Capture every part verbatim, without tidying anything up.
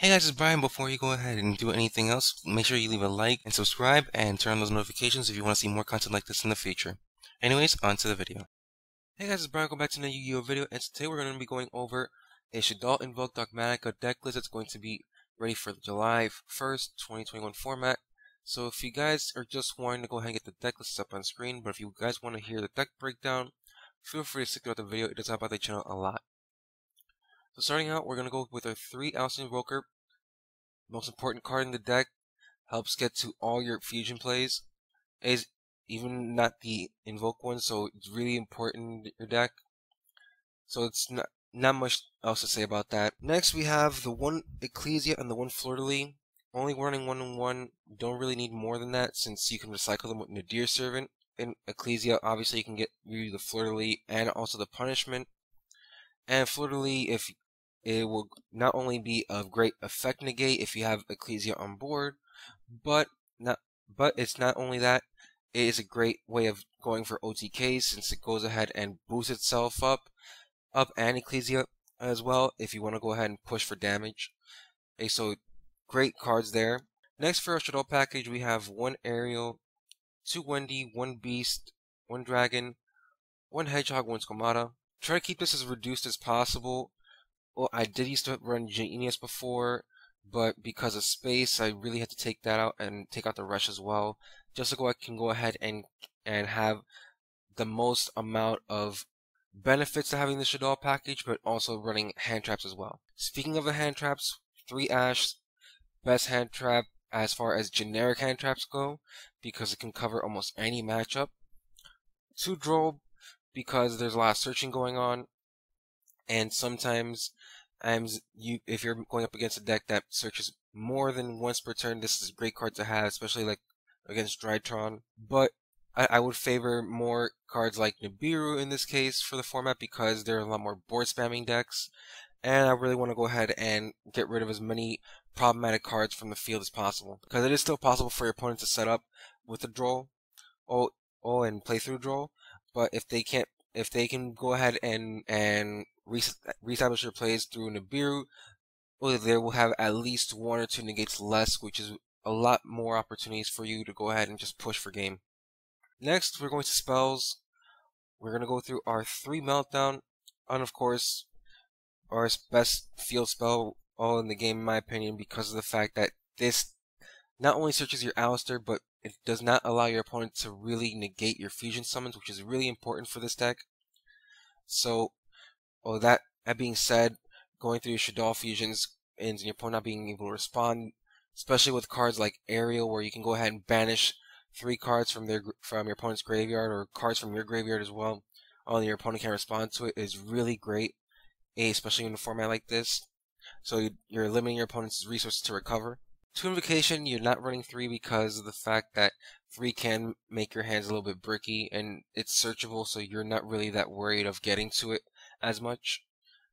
Hey guys, it's Brian. Before you go ahead and do anything else, make sure you leave a like and subscribe and turn on those notifications if you want to see more content like this in the future. Anyways, on to the video. Hey guys, it's Brian. Welcome back to another Yu-Gi-Oh video, and today we're going to be going over a Shaddoll Invoked Dogmatika decklist that's going to be ready for the July first, twenty twenty-one format. So if you guys are just wanting to go ahead and get the decklist up on screen, but if you guys want to hear the deck breakdown, feel free to stick throughout the video. It does help out the channel a lot. So starting out, we're going to go with our three Aleister the Invoker. Most important card in the deck. Helps get to all your fusion plays. Is even not the Invoke one, so it's really important in your deck. So it's not, not much else to say about that. Next we have the one Ecclesia and the one Fleur de Lis. Only running one and one. Don't really need more than that since you can recycle them with Nadir's Servant. In Ecclesia, obviously you can get rid of the Fleur de Lis and also the Punishment. And Fleur de Lis, if it will not only be of great effect negate if you have Ecclesia on board, but not but it's not only that, it is a great way of going for O T Ks since it goes ahead and boosts itself up, up and Ecclesia as well if you want to go ahead and push for damage. Okay, so great cards there. Next for our Shaddoll package, we have one Aerial, two Wendy, one Beast, one Dragon, one Hedgehog, one Skamata. Try to keep this as reduced as possible. Well, I did used to run Genius before, but because of space, I really had to take that out and take out the rush as well, just so I can go ahead and and have the most amount of benefits to having the Shaddoll package, but also running hand traps as well. Speaking of the hand traps, three Ash, best hand trap as far as generic hand traps go, because it can cover almost any matchup. Two Droll, because there's a lot of searching going on, and sometimes you, if you're going up against a deck that searches more than once per turn, this is a great card to have, especially like against Drytron. But I, I would favor more cards like Nibiru in this case for the format because there are a lot more board spamming decks, and I really want to go ahead and get rid of as many problematic cards from the field as possible, because it is still possible for your opponent to set up with a Droll, oh, oh, and play through Droll. But if they can't, if they can go ahead and and reestablish your plays through Nibiru, well, they will have at least one or two negates less, which is a lot more opportunities for you to go ahead and just push for game. Next, we're going to spells. We're going to go through our three Meltdown, and of course, our best field spell all in the game, in my opinion, because of the fact that this not only searches your Aleister, but it does not allow your opponent to really negate your fusion summons, which is really important for this deck. So, oh, that, that being said, going through your Shaddoll fusions and your opponent not being able to respond, especially with cards like Aerial, where you can go ahead and banish three cards from their from your opponent's graveyard or cards from your graveyard as well, only your opponent can't respond to it, is really great, especially in a format like this. So you're limiting your opponent's resources to recover. Two Invocation, you're not running three because of the fact that three can make your hands a little bit bricky, and it's searchable, so you're not really that worried of getting to it as much.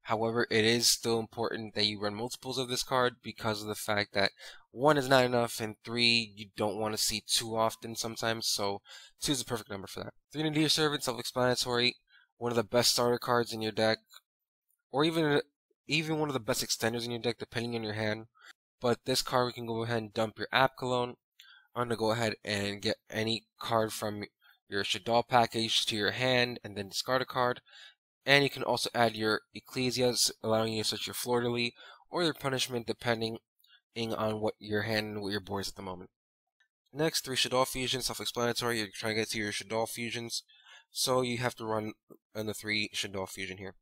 However, it is still important that you run multiples of this card because of the fact that one is not enough, and three you don't want to see too often sometimes, so two is the perfect number for that. Three Nadir's Servant, self-explanatory, one of the best starter cards in your deck, or even, even one of the best extenders in your deck, depending on your hand. But this card, we can go ahead and dump your Apkallone. I'm going to go ahead and get any card from your Shaddoll package to your hand and then discard a card. And you can also add your Ecclesias, allowing you to search your Fleur de Lis or your Punishment, depending on what your hand and what your board is at the moment. Next, three Shaddoll fusions, self-explanatory. You're trying to get to your Shaddoll fusions, so you have to run on the three Shaddoll fusion here.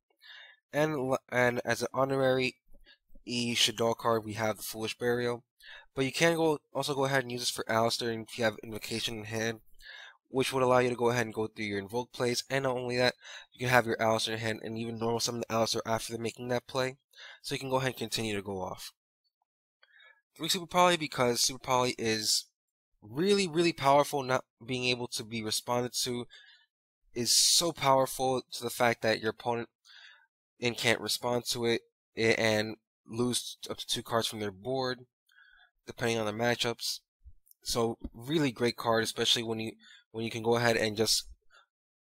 And, and as an honorary E Shaddoll card, we have the Foolish Burial, but you can go also go ahead and use this for Aleister if you have Invocation in hand, which would allow you to go ahead and go through your Invoke plays, and not only that, you can have your Aleister in hand and even normal summon the Aleister after making that play, so you can go ahead and continue to go off. Three Super Poly, because Super Poly is really, really powerful. Not being able to be responded to is so powerful to the fact that your opponent and can't respond to it, and lose up to two cards from their board depending on the matchups. So really great card, especially when you when you can go ahead and just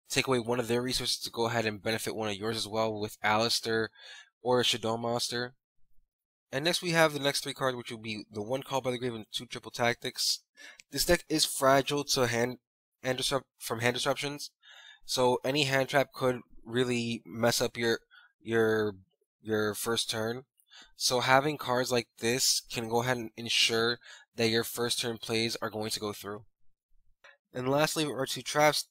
take away one of their resources to go ahead and benefit one of yours as well with Aleister or a Shaddoll monster. And next we have the next three cards, which will be the one Called by the Grave and two Triple Tactics. This deck is fragile to hand, hand disrupt, from hand disruptions, so any hand trap could really mess up your your your first turn. So having cards like this can go ahead and ensure that your first turn plays are going to go through. And lastly, our two traps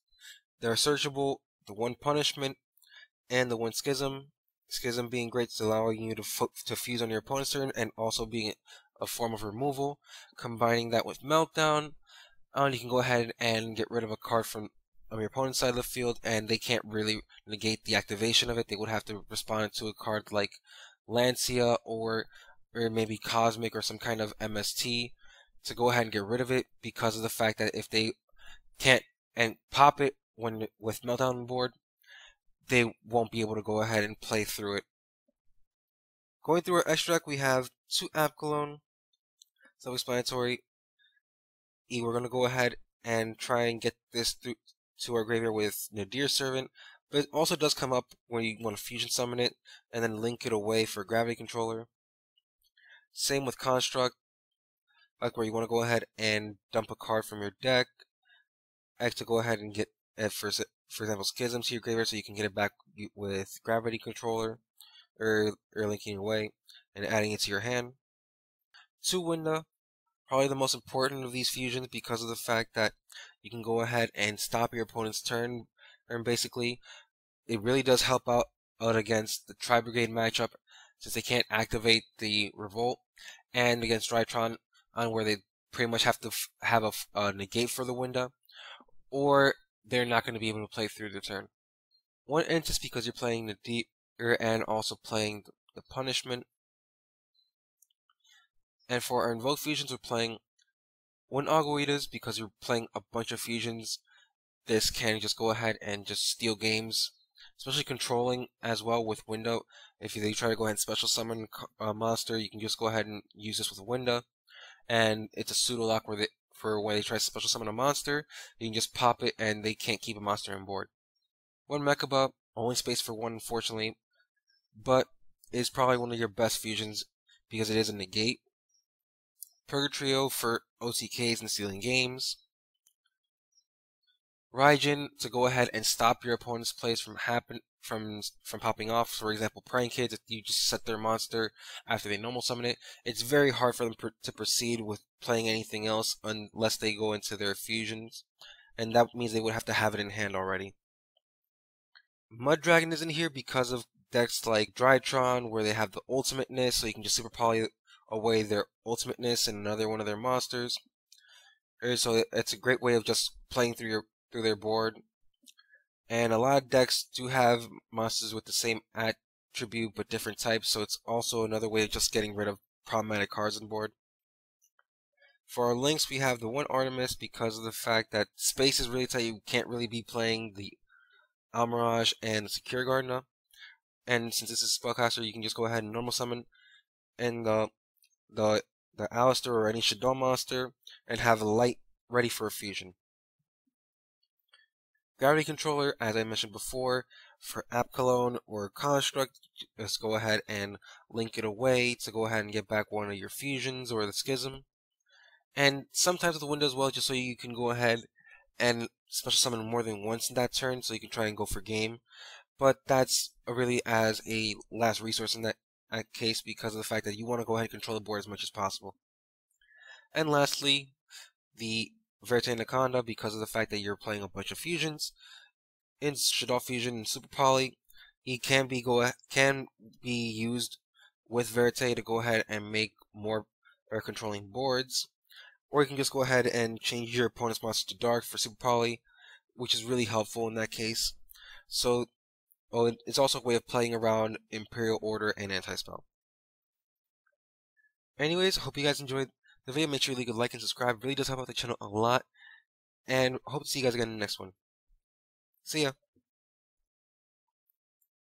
that are searchable, the one Punishment and the one Schism. Schism being great to allowing you to, to fuse on your opponent's turn, and also being a form of removal. Combining that with Meltdown, and you can go ahead and get rid of a card from on your opponent's side of the field, and they can't really negate the activation of it. They would have to respond to a card like Lancia or or maybe Cosmic or some kind of M S T to go ahead and get rid of it, because of the fact that if they can't and pop it when with Meltdown on board, they won't be able to go ahead and play through it. Going through our extra deck, we have two Apkallone, self-explanatory. We're going to go ahead and try and get this through to our graveyard with Nadir's Servant, but it also does come up when you want to fusion summon it and then link it away for Gravity Controller. Same with Construct, like where you want to go ahead and dump a card from your deck. I like to go ahead and get, at first, for example, Schism to your graveyard so you can get it back with Gravity Controller or, or linking away and adding it to your hand. Two Winda, probably the most important of these fusions, because of the fact that you can go ahead and stop your opponent's turn, and basically it really does help out, out against the Tri-Brigade matchup, since they can't activate the Revolt, and against Drytron on where they pretty much have to f have a, f a negate for the Winda, or they're not going to be able to play through the turn. One instance, because you're playing the deep and also playing the Punishment. And for our Invoked fusions, we're playing Wind Aguidus, because you're playing a bunch of fusions. This can just go ahead and just steal games, especially controlling as well with Winda. If you try to go ahead and special summon a monster, you can just go ahead and use this with Winda, and it's a pseudo lock where they for when they try to special summon a monster, you can just pop it and they can't keep a monster on board. One Mechabub, only space for one unfortunately, but is probably one of your best fusions because it is a negate. Purgatrio for O T Ks and stealing games. Raijin to go ahead and stop your opponent's plays from happen from from popping off. For example, Praying Kids, if you just set their monster after they normal summon it, it's very hard for them pr to proceed with playing anything else unless they go into their fusions, and that means they would have to have it in hand already. Mud Dragon is in here because of decks like Drytron, where they have the Ultimateness, so you can just Super Poly away their Ultimateness and another one of their monsters. So it's a great way of just playing through your through their board. And a lot of decks do have monsters with the same attribute but different types, so it's also another way of just getting rid of problematic cards on board. For our links, we have the one Artemis, because of the fact that space is really tight. You can't really be playing the Almirage and the Secure Gardener, and since this is Spellcaster, you can just go ahead and normal summon and uh, the the Aleister or any Shaddoll monster and have a light ready for a fusion. Gravity Controller, as I mentioned before, for Apkallone or Construct, just go ahead and link it away to go ahead and get back one of your fusions or the Schism. And sometimes with the Winda as well, just so you can go ahead and special summon more than once in that turn, so you can try and go for game. But that's really as a last resource in that case, because of the fact that you want to go ahead and control the board as much as possible. And lastly, the Verte Anaconda, because of the fact that you're playing a bunch of fusions. In Shaddoll Fusion and Super Poly, it can be go can be used with Verte to go ahead and make more or controlling boards, or you can just go ahead and change your opponent's monster to Dark for Super Poly, which is really helpful in that case. So, well, it's also a way of playing around Imperial Order and Anti-Spell. Anyways, hope you guys enjoyed the video. Make sure you leave a like and subscribe. It really does help out the channel a lot. And hope to see you guys again in the next one. See ya.